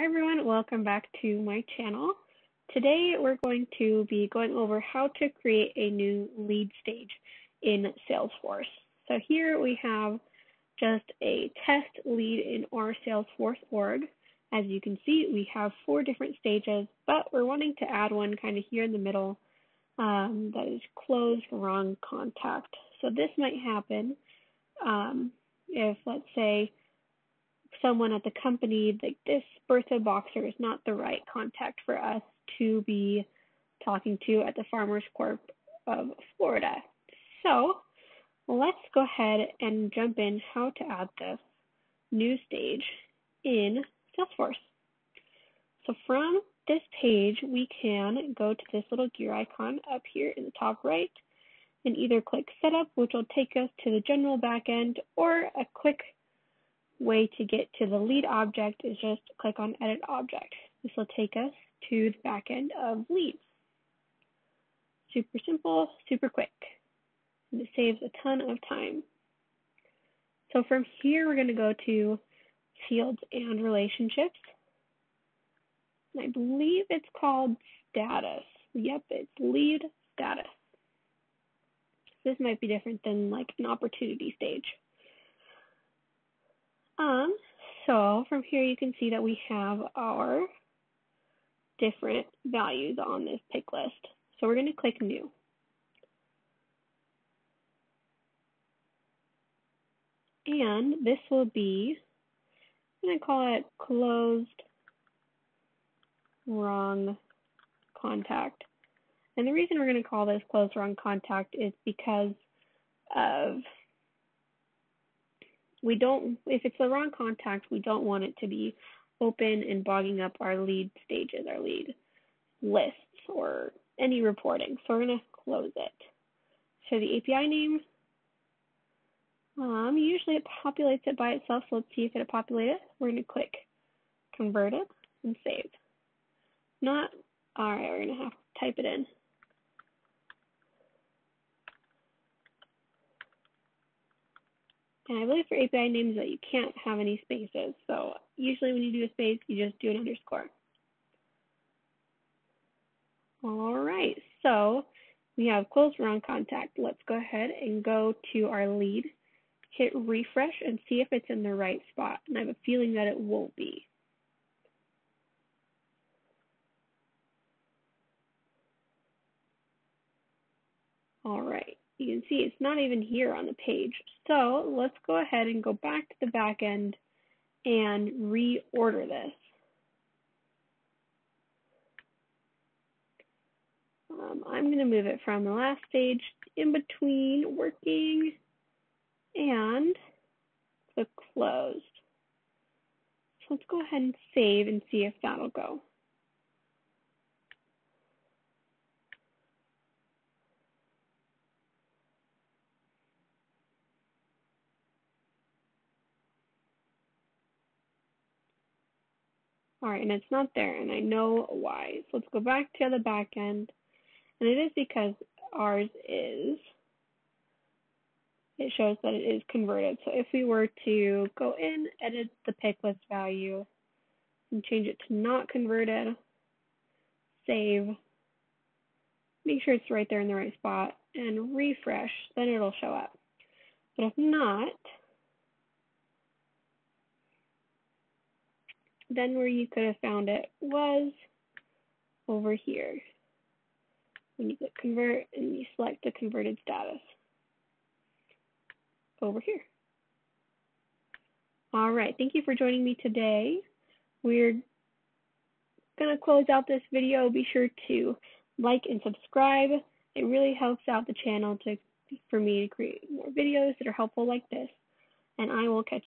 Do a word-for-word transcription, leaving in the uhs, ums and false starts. Hi everyone, welcome back to my channel. Today we're going to be going over how to create a new lead stage in Salesforce. So here we have just a test lead in our Salesforce org. As you can see, we have four different stages, but we're wanting to add one kind of here in the middle um, that is closed, wrong contact. So this might happen um, if, let's say, someone at the company, like this Bertha Boxer is not the right contact for us to be talking to at the Farmers Corp of Florida. So let's go ahead and jump in how to add this new stage in Salesforce. So from this page, we can go to this little gear icon up here in the top right and either click Setup, which will take us to the general backend, or a quick way to get to the lead object is just click on Edit Object. This will take us to the back end of leads. Super simple, super quick, and it saves a ton of time. So from here, we're going to go to Fields and Relationships. And I believe it's called Status. Yep, it's Lead Status. This might be different than like an opportunity stage. Um, so from here you can see that we have our different values on this pick list. So we're going to click New. And this will be, I'm going to call it Closed Wrong Contact. And the reason we're going to call this Closed Wrong Contact is because of We don't, if it's the wrong contact, we don't want it to be open and bogging up our lead stages, our lead lists, or any reporting. So we're going to close it. So the A P I name, um, usually it populates it by itself. So let's see if it populated. We're going to click Convert It and Save. Not, all right, we're going to have to type it in. And I believe for A P I names that you can't have any spaces. So usually when you do a space, you just do an underscore. All right, so we have Closed Wrong Contact. Let's go ahead and go to our lead, hit refresh and see if it's in the right spot. And I have a feeling that it won't be. All right. You can see it's not even here on the page. So let's go ahead and go back to the back end and reorder this. Um, I'm going to move it from the last stage in between working and the closed. So let's go ahead and save and see if that'll go. All right, and it's not there, and I know why. So let's go back to the back end, and it is because ours is, it shows that it is converted. So if we were to go in, edit the pick list value, and change it to not converted, save, make sure it's right there in the right spot, and refresh, then it'll show up. But if not, then where you could have found it was over here. When you click Convert and you select the converted status over here. All right, thank you for joining me today. We're gonna close out this video. Be sure to like and subscribe. It really helps out the channel to for me to create more videos that are helpful like this. And I will catch you.